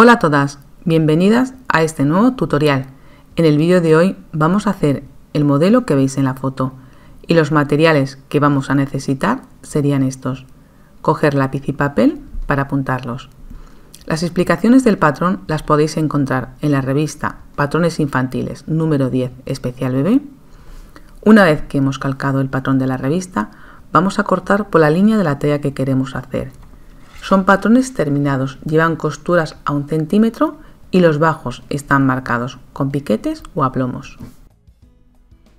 Hola a todas, bienvenidas a este nuevo tutorial. En el vídeo de hoy vamos a hacer el modelo que veis en la foto y los materiales que vamos a necesitar serían estos. Coger lápiz y papel para apuntarlos. Las explicaciones del patrón las podéis encontrar en la revista Patrones Infantiles número 10 especial bebé. Una vez que hemos calcado el patrón de la revista, vamos a cortar por la línea de la talla que queremos hacer. Son patrones terminados, llevan costuras a 1 cm y los bajos están marcados con piquetes o aplomos.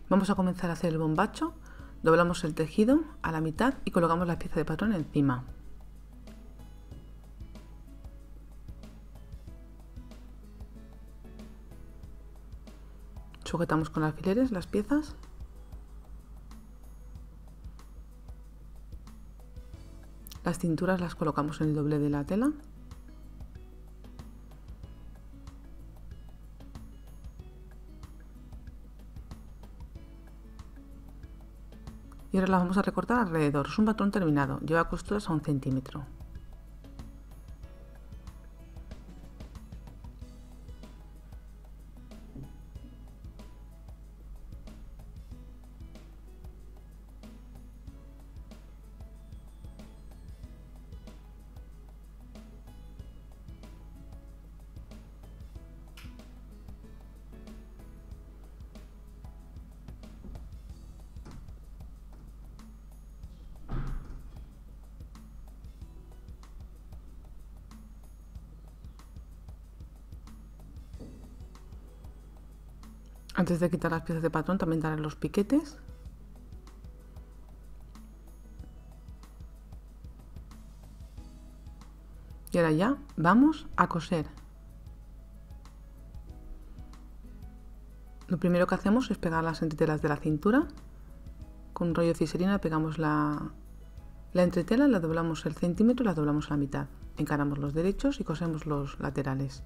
Vamos a comenzar a hacer el bombacho. Doblamos el tejido a la mitad y colocamos la pieza de patrón encima. Sujetamos con alfileres las piezas. Las cinturas las colocamos en el doblez de la tela. Y ahora las vamos a recortar alrededor. Es un patrón terminado, lleva costuras a 1 cm. Antes de quitar las piezas de patrón también daré los piquetes. Y ahora ya vamos a coser. Lo primero que hacemos es pegar las entretelas de la cintura. Con un rollo de fiserina pegamos la entretela, la doblamos el 1 cm, la doblamos a la mitad. Encaramos los derechos y cosemos los laterales.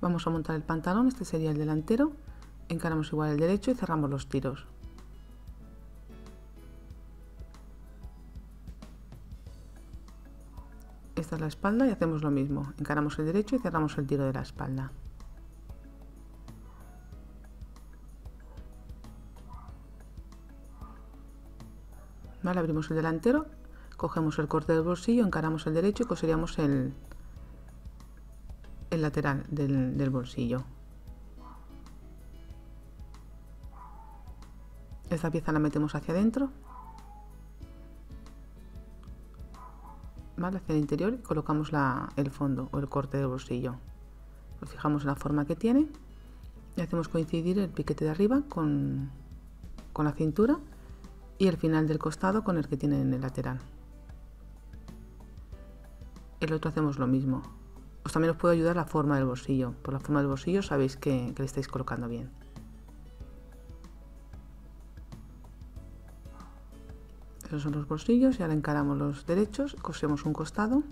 Vamos a montar el pantalón, este sería el delantero, encaramos igual el derecho y cerramos los tiros. Esta es la espalda y hacemos lo mismo, encaramos el derecho y cerramos el tiro de la espalda. Vale, abrimos el delantero, cogemos el corte del bolsillo, encaramos el derecho y coseríamos el lateral del bolsillo. Esta pieza la metemos hacia adentro, ¿vale? Hacia el interior y colocamos el fondo o el corte del bolsillo. Lo fijamos en la forma que tiene y hacemos coincidir el piquete de arriba con la cintura y el final del costado con el que tiene en el lateral. El otro hacemos lo mismo. Os también os puede ayudar la forma del bolsillo. Por la forma del bolsillo sabéis que le estáis colocando bien. Esos son los bolsillos y ahora encaramos los derechos, cosemos un costado.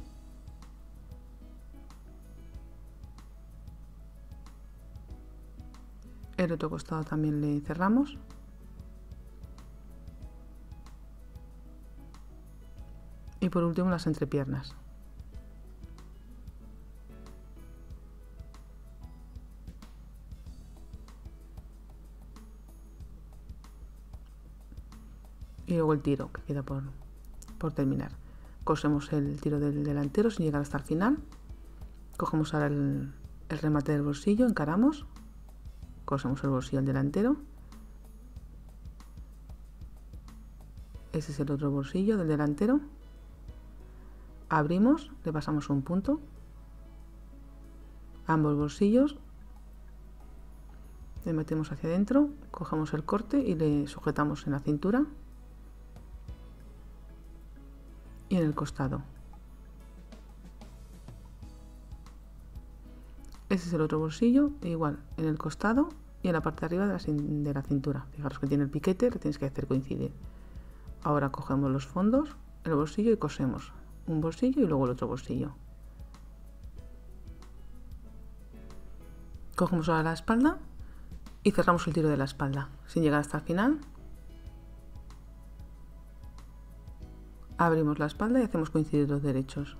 El otro costado también le cerramos. Y por último las entrepiernas. Y luego el tiro que queda por terminar. Cosemos el tiro del delantero sin llegar hasta el final. Cogemos ahora el remate del bolsillo, encaramos, cosemos el bolsillo al delantero. Ese es el otro bolsillo del delantero. Abrimos, le pasamos un punto a ambos bolsillos, le metemos hacia adentro, cogemos el corte y le sujetamos en la cintura y en el costado. Ese es el otro bolsillo, igual en el costado y en la parte de arriba de la cintura. Fijaros que tiene el piquete, lo tienes que hacer coincidir. Ahora cogemos los fondos, el bolsillo y cosemos un bolsillo y luego el otro bolsillo. Cogemos ahora la espalda y cerramos el tiro de la espalda sin llegar hasta el final. Abrimos la espalda y hacemos coincidir los derechos.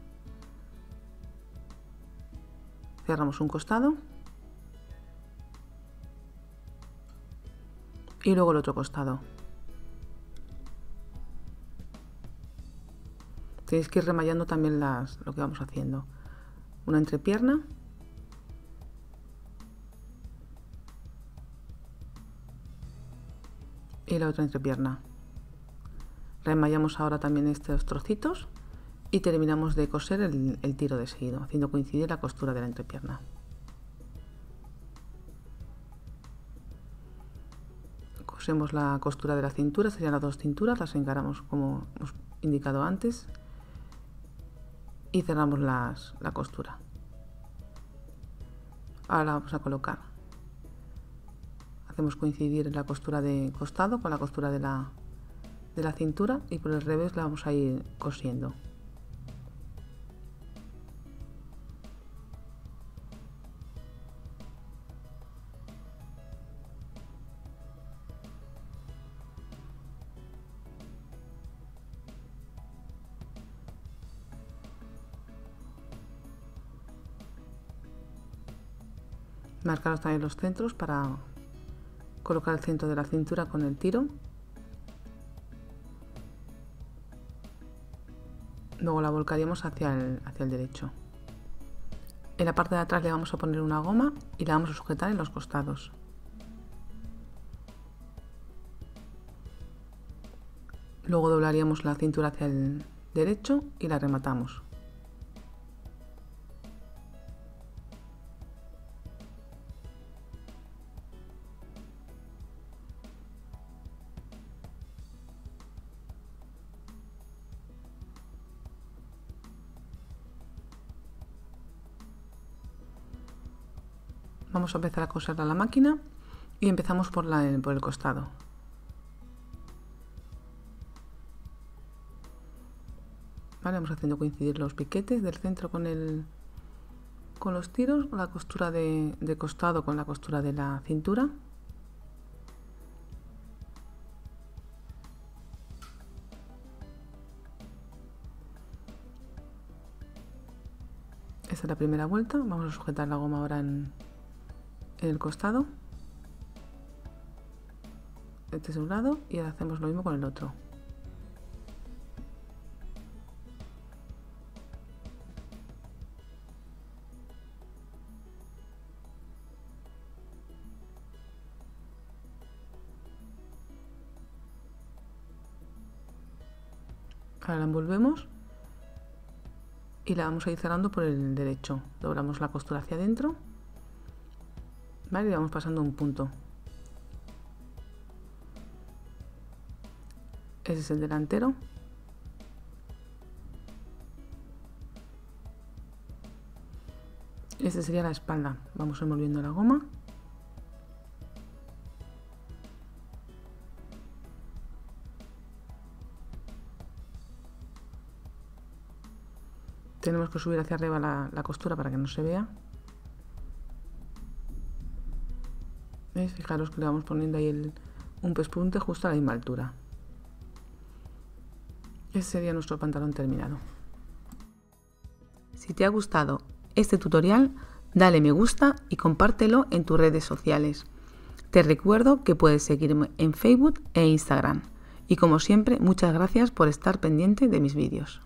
Cerramos un costado y luego el otro costado. Tenéis que ir remallando también lo que vamos haciendo. Una entrepierna. Y la otra entrepierna. Remallamos ahora también estos trocitos y terminamos de coser el tiro de seguido, haciendo coincidir la costura de la entrepierna. Cosemos la costura de la cintura, serían las dos cinturas, las encaramos como hemos indicado antes. Y cerramos la costura. Ahora la vamos a colocar. Hacemos coincidir la costura de costado con la costura de la cintura y por el revés la vamos a ir cosiendo. Marcaros también los centros para colocar el centro de la cintura con el tiro. Luego la volcaríamos hacia el derecho. En la parte de atrás le vamos a poner una goma y la vamos a sujetar en los costados. Luego doblaríamos la cintura hacia el derecho y la rematamos. Vamos a empezar a coser a la máquina y empezamos por el costado. Vale, vamos haciendo coincidir los piquetes del centro con los tiros, la costura de costado con la costura de la cintura. Esta es la primera vuelta, vamos a sujetar la goma ahora en el costado. Este es un lado y ahora hacemos lo mismo con el otro. Ahora la envolvemos y la vamos a ir cerrando por el derecho. Doblamos la costura hacia adentro. Vale, y vamos pasando un punto. Ese es el delantero. Este sería la espalda. Vamos envolviendo la goma. Tenemos que subir hacia arriba la costura para que no se vea. ¿Veis? Fijaros que le vamos poniendo ahí un pespunte justo a la misma altura. Ese sería nuestro pantalón terminado. Si te ha gustado este tutorial, dale me gusta y compártelo en tus redes sociales. Te recuerdo que puedes seguirme en Facebook e Instagram. Y como siempre, muchas gracias por estar pendiente de mis vídeos.